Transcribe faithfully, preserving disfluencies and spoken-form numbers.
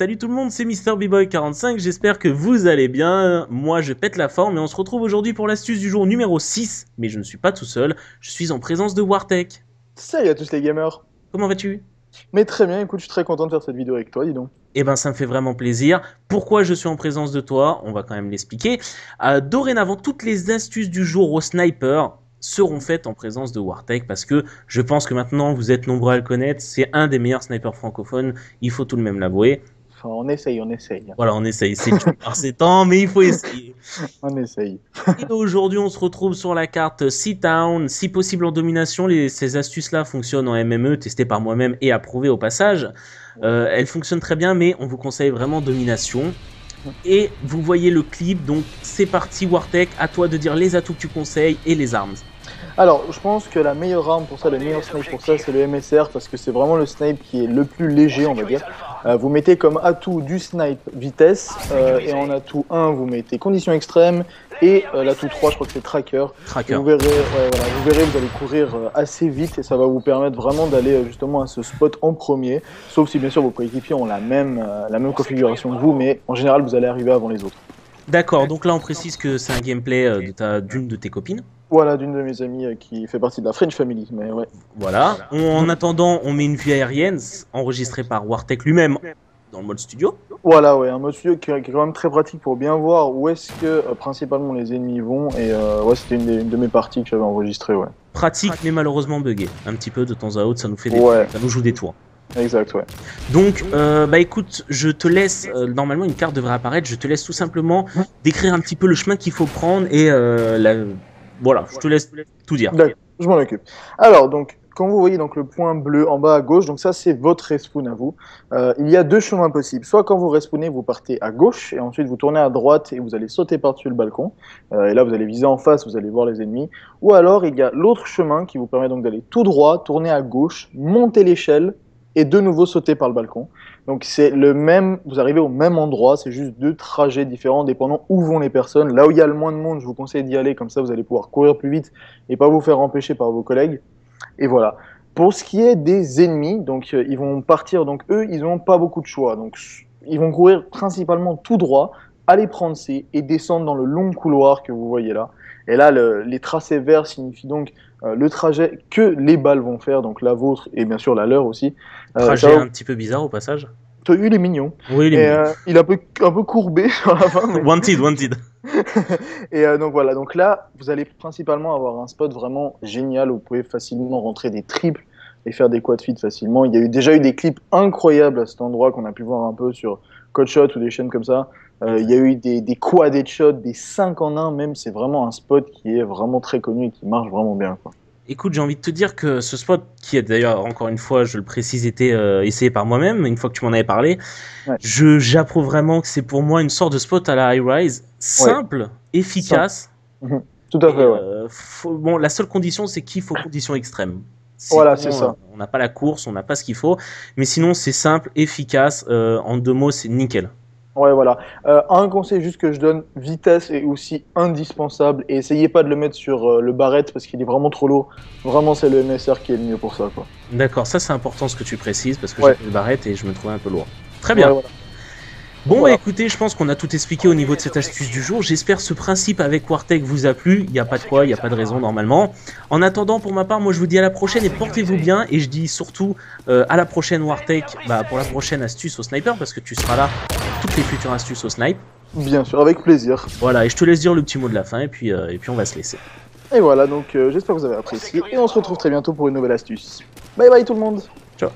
Salut tout le monde, c'est MrBboy quarante-cinq, j'espère que vous allez bien. Moi je pète la forme et on se retrouve aujourd'hui pour l'astuce du jour numéro six. Mais je ne suis pas tout seul, je suis en présence de Wartek. Salut à tous les gamers. Comment vas-tu? Mais très bien, écoute, je suis très content de faire cette vidéo avec toi, dis donc. Eh ben, ça me fait vraiment plaisir. Pourquoi je suis en présence de toi? On va quand même l'expliquer. Euh, dorénavant, toutes les astuces du jour au sniper seront faites en présence de Wartek, parce que je pense que maintenant, vous êtes nombreux à le connaître, c'est un des meilleurs snipers francophones, il faut tout de même l'avouer. Enfin, on essaye, on essaye. Voilà, on essaye, c'est dur par ces temps, mais il faut essayer. On essaye. Et aujourd'hui, on se retrouve sur la carte Seatown, si possible en domination. Les, ces astuces-là fonctionnent en M M E, testées par moi-même et approuvées au passage. Euh, elles fonctionnent très bien, mais on vous conseille vraiment domination. Et vous voyez le clip, donc c'est parti Wartek, à toi de dire les atouts que tu conseilles et les armes. Alors, je pense que la meilleure arme pour ça, le meilleur snipe pour ça, c'est le M S R, parce que c'est vraiment le snipe qui est le plus léger, on va dire. Euh, vous mettez comme atout du snipe vitesse, euh, et en atout un, vous mettez conditions extrêmes, et euh, l'atout trois, je crois que c'est tracker. tracker. Vous verrez, ouais, voilà, vous verrez, vous allez courir euh, assez vite, et ça va vous permettre vraiment d'aller euh, justement à ce spot en premier, sauf si bien sûr vos coéquipiers ont la même, euh, la même configuration que vous, mais en général, vous allez arriver avant les autres. D'accord, donc là on précise que c'est un gameplay d'une de, de tes copines. Voilà, d'une de mes amies qui fait partie de la French Family, mais ouais. Voilà, on, en attendant, on met une vue aérienne enregistrée par Wartek lui-même dans le mode studio. Voilà, ouais, un mode studio qui est quand même très pratique pour bien voir où est-ce que euh, principalement les ennemis vont, et euh, ouais, c'était une, une de mes parties que j'avais enregistrée, ouais. Pratique, mais malheureusement buggée. Un petit peu de temps à autre, ça nous fait des ouais. ça nous joue des tours. Exact, ouais. Donc, euh, bah écoute, je te laisse, euh, normalement une carte devrait apparaître, je te laisse tout simplement décrire un petit peu le chemin qu'il faut prendre et euh, la... voilà, je te laisse tout dire. D'accord, je m'en occupe. Alors, donc, quand vous voyez donc, le point bleu en bas à gauche, donc ça c'est votre respawn à vous. Euh, il y a deux chemins possibles. Soit quand vous respawnez, vous partez à gauche et ensuite vous tournez à droite et vous allez sauter par-dessus le balcon. Euh, et là vous allez viser en face, vous allez voir les ennemis. Ou alors il y a l'autre chemin qui vous permet donc d'aller tout droit, tourner à gauche, monter l'échelle, et de nouveau sauter par le balcon. Donc c'est le même, vous arrivez au même endroit, c'est juste deux trajets différents dépendant où vont les personnes. Là où il y a le moins de monde, je vous conseille d'y aller, comme ça vous allez pouvoir courir plus vite et pas vous faire empêcher par vos collègues. Et voilà. Pour ce qui est des ennemis, donc euh, ils vont partir, donc eux, ils n'ont pas beaucoup de choix. Donc ils vont courir principalement tout droit, aller prendre C et descendre dans le long couloir que vous voyez là. Et là, le, les tracés verts signifient donc euh, le trajet que les balles vont faire, donc la vôtre et bien sûr la leur aussi. Euh, trajet ça, un petit peu bizarre au passage. Il est mignon. Oui, il est et, mignon. Euh, il est un peu, un peu courbé sur la fin. Mais... wanted, wanted. Et euh, donc voilà, donc là, vous allez principalement avoir un spot vraiment génial où vous pouvez facilement rentrer des triples et faire des quad feeds facilement. Il y a eu, déjà eu des clips incroyables à cet endroit qu'on a pu voir un peu sur Codshot ou des chaînes comme ça. Euh, il y a eu des, des quad headshots, des cinq en un même, c'est vraiment un spot qui est vraiment très connu et qui marche vraiment bien, quoi. Écoute, j'ai envie de te dire que ce spot, qui est d'ailleurs, encore une fois, je le précise, était euh, essayé par moi-même, une fois que tu m'en avais parlé, ouais. J'approuve vraiment que c'est pour moi une sorte de spot à la high-rise, simple, ouais. efficace. Mmh. Tout à fait, et, ouais. euh, faut, bon, la seule condition, c'est qu'il faut conditions extrêmes. Sinon, voilà, c'est ça. On n'a pas la course, on n'a pas ce qu'il faut, mais sinon, c'est simple, efficace, euh, en deux mots, c'est nickel. Ouais, voilà. Euh, un conseil juste que je donne, vitesse est aussi indispensable et essayez pas de le mettre sur euh, le barrette parce qu'il est vraiment trop lourd. Vraiment, c'est le M S R qui est le mieux pour ça, quoi. D'accord, ça c'est important ce que tu précises parce que ouais. J'ai pris le barrette et je me trouvais un peu lourd. Très bien. Ouais, voilà. Bon, voilà. Bah, écoutez, je pense qu'on a tout expliqué au niveau de cette astuce du jour. J'espère ce principe avec Wartek vous a plu. Il n'y a pas de quoi, il n'y a pas de raison normalement. En attendant, pour ma part, moi je vous dis à la prochaine et portez-vous bien. Et je dis surtout euh, à la prochaine Wartek, bah, pour la prochaine astuce au sniper parce que tu seras là. Toutes les futures astuces au snipe. Bien sûr, avec plaisir. Voilà, et je te laisse dire le petit mot de la fin, et puis, euh, et puis on va se laisser. Et voilà, donc euh, j'espère que vous avez apprécié, et on se retrouve très bientôt pour une nouvelle astuce. Bye bye tout le monde. Ciao.